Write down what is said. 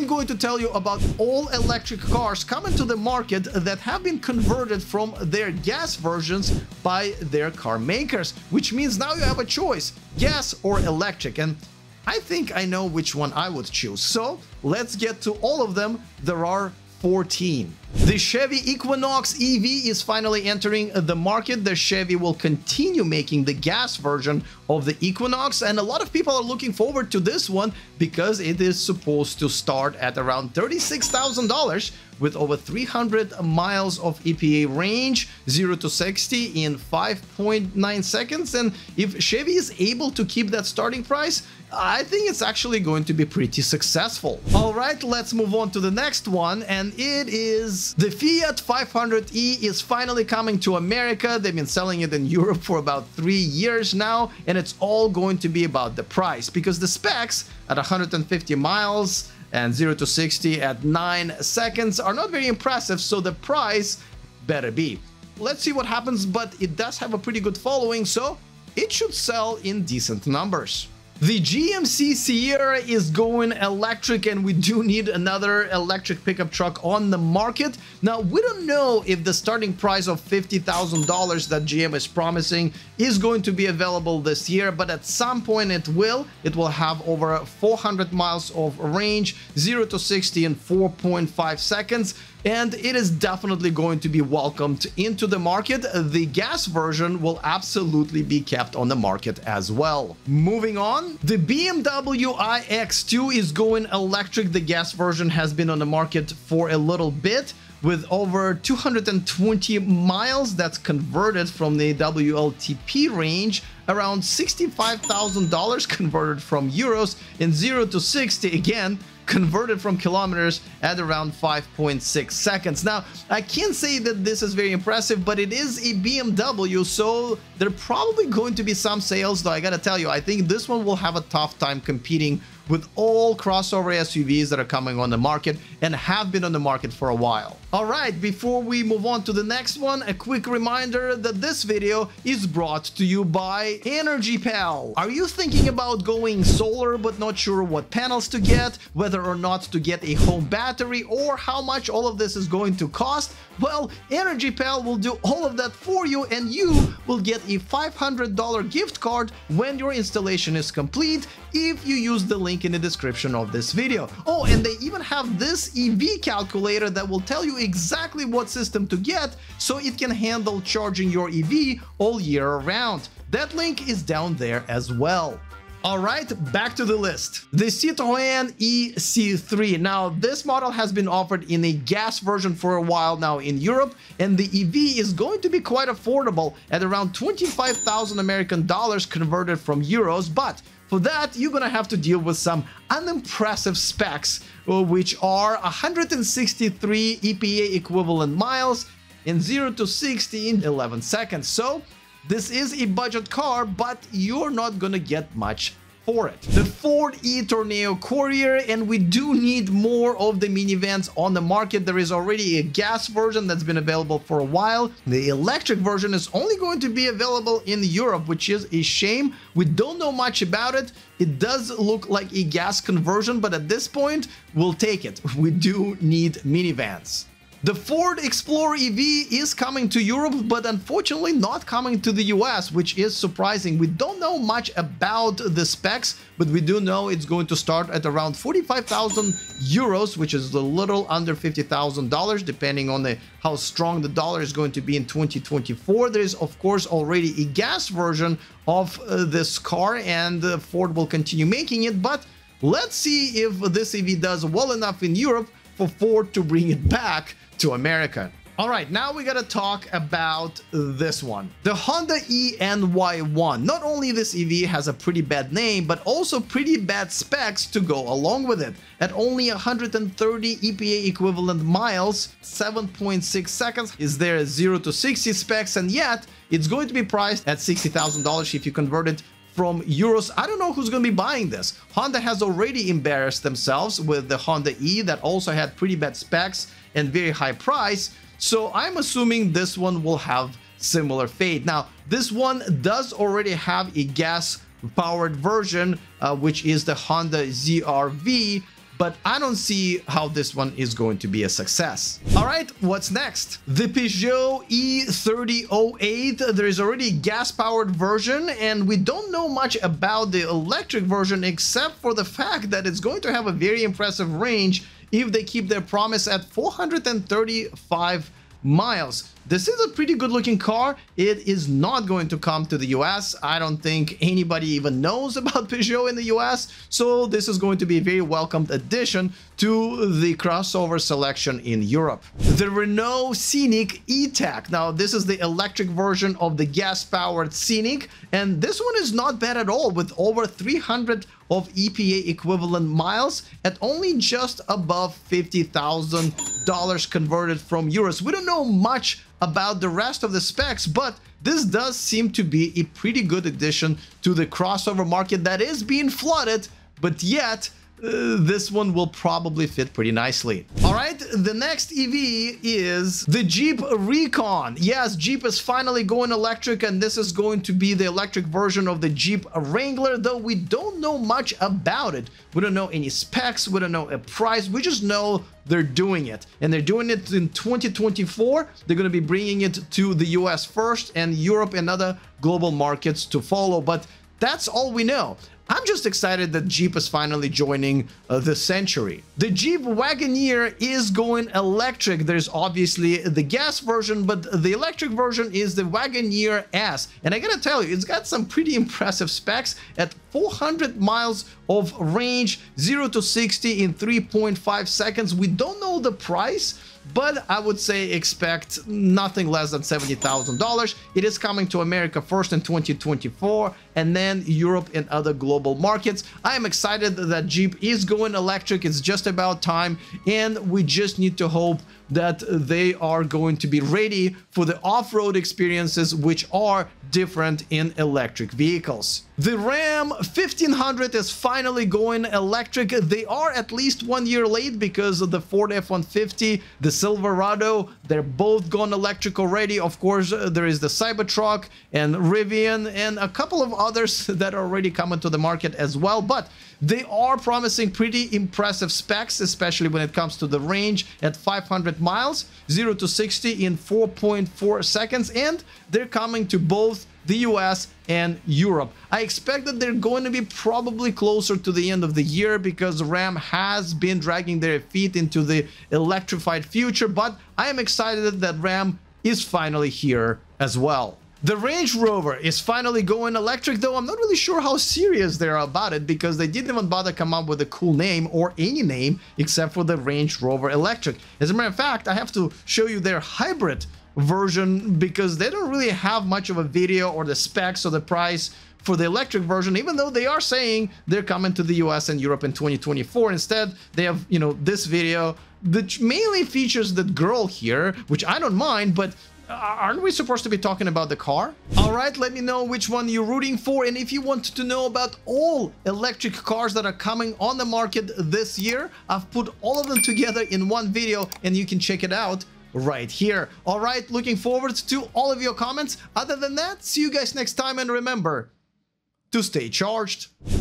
I'm going to tell you about all electric cars coming to the market that have been converted from their gas versions by their car makers, which means now you have a choice, gas or electric, and I think I know which one I would choose. So let's get to all of them. There are 14. The Chevy Equinox EV is finally entering the market. The Chevy will continue making the gas version of the Equinox, and a lot of people are looking forward to this one because it is supposed to start at around $36,000 with over 300 miles of EPA range, 0 to 60 in 5.9 seconds. And if Chevy is able to keep that starting price, I think it's actually going to be pretty successful. All right, let's move on to the next one, and it is the Fiat 500e is finally coming to America. They've been selling it in Europe for about 3 years now, and it's all going to be about the price, because the specs at 150 miles and 0 to 60 at 9 seconds are not very impressive, so the price better be. Let's see what happens, but it does have a pretty good following, so it should sell in decent numbers. The GMC Sierra is going electric, and we do need another electric pickup truck on the market. Now, we don't know if the starting price of $50,000 that GM is promising is going to be available this year, but at some point it will. It will have over 400 miles of range, 0 to 60 in 4.5 seconds. And it is definitely going to be welcomed into the market. The gas version will absolutely be kept on the market as well. Moving on, the BMW iX2 is going electric. The gas version has been on the market for a little bit, with over 220 miles that's converted from the WLTP range, around $65,000 converted from euros, and 0 to 60 again, converted from kilometers at around 5.6 seconds. Now, I can't say that this is very impressive, but it is a BMW, so there are probably going to be some sales, though I gotta tell you, I think this one will have a tough time competing with all crossover SUVs that are coming on the market and have been on the market for a while. All right, before we move on to the next one, a quick reminder that this video is brought to you by EnergyPal. Are you thinking about going solar but not sure what panels to get, whether or not to get a home battery, or how much all of this is going to cost? Well, EnergyPal will do all of that for you, and you will get a $500 gift card when your installation is complete if you use the link in the description of this video. Oh, and they even have this EV calculator that will tell you exactly what system to get so it can handle charging your EV all year round. That link is down there as well. All right, back to the list. The Citroën EC3. Now, this model has been offered in a gas version for a while now in Europe, and the EV is going to be quite affordable at around $25,000 American converted from euros, but for that, you're gonna have to deal with some unimpressive specs, which are 163 EPA equivalent miles in 0 to 60 in 11 seconds. So this is a budget car, but you're not gonna get much for it. The Ford E-Tourneo Courier, and we do need more of the minivans on the market. There is already a gas version that's been available for a while. The electric version is only going to be available in Europe, which is a shame. We don't know much about it. It does look like a gas conversion, but at this point, we'll take it. We do need minivans. The Ford Explorer EV is coming to Europe, but unfortunately not coming to the US, which is surprising. We don't know much about the specs, but we do know it's going to start at around 45,000 euros, which is a little under $50,000, depending on how strong the dollar is going to be in 2024. There is, of course, already a gas version of this car, and Ford will continue making it, but let's see if this EV does well enough in Europe for Ford to bring it back to America. All right, now we gotta talk about this one. The Honda e:NY1. Not only this EV has a pretty bad name, but also pretty bad specs to go along with it. At only 130 EPA equivalent miles, 7.6 seconds is their 0 to 60 specs, and yet it's going to be priced at $60,000 if you convert it from euros. I don't know who's going to be buying this. Honda has already embarrassed themselves with the Honda E that also had pretty bad specs and very high price. So I'm assuming this one will have similar fate. Now, this one does already have a gas-powered version, which is the Honda ZR-V, but I don't see how this one is going to be a success. All right, what's next? The Peugeot E3008. There is already a gas-powered version, and we don't know much about the electric version except for the fact that it's going to have a very impressive range if they keep their promise at 435 miles. This is a pretty good looking car. It is not going to come to the US. I don't think anybody even knows about Peugeot in the US. So this is going to be a very welcomed addition to the crossover selection in Europe. The Renault Scenic e-Tech. Now, this is the electric version of the gas-powered Scenic. And this one is not bad at all, with over 300 of EPA equivalent miles at only just above $50,000 converted from euros. We don't know much about the rest of the specs, but this does seem to be a pretty good addition to the crossover market that is being flooded, but yet this one will probably fit pretty nicely. All right, the next EV is the Jeep Recon. Yes, Jeep is finally going electric, and this is going to be the electric version of the Jeep Wrangler, though we don't know much about it. We don't know any specs, we don't know a price, we just know they're doing it, and they're doing it in 2024. They're going to be bringing it to the US first, and Europe and other global markets to follow, but that's all we know. I'm just excited that Jeep is finally joining the century. The Jeep Wagoneer is going electric. There's obviously the gas version, but the electric version is the Wagoneer S. And I gotta tell you, it's got some pretty impressive specs at 400 miles of range, 0 to 60 in 3.5 seconds. We don't know the price, but I would say expect nothing less than $70,000. It is coming to America first in 2024, and then Europe and other global markets. I am excited that Jeep is going electric. It's just about time, and we just need to hope that they are going to be ready for the off-road experiences, which are different in electric vehicles. The Ram 1500 is finally going electric. They are at least 1 year late because of the Ford F-150, the Silverado, they're both gone electric already. Of course, there is the Cybertruck and Rivian and a couple of others that are already coming to the market as well, but they are promising pretty impressive specs, especially when it comes to the range at 500 miles, 0 to 60 in 4.4 seconds, and they're coming to both the US and Europe. I expect that they're going to be probably closer to the end of the year because Ram has been dragging their feet into the electrified future, but I am excited that Ram is finally here as well. The Range Rover is finally going electric, though I'm not really sure how serious they are about it because they didn't even bother come up with a cool name or any name except for the Range Rover Electric. As a matter of fact, I have to show you their hybrid version because they don't really have much of a video or the specs or the price for the electric version, even though they are saying they're coming to the US and Europe in 2024. Instead, they have, you know, this video that mainly features that girl here, which I don't mind, but aren't we supposed to be talking about the car? All right, let me know which one you're rooting for. And if you want to know about all electric cars that are coming on the market this year, I've put all of them together in one video and you can check it out right here. All right, looking forward to all of your comments. Other than that, see you guys next time, and remember to stay charged.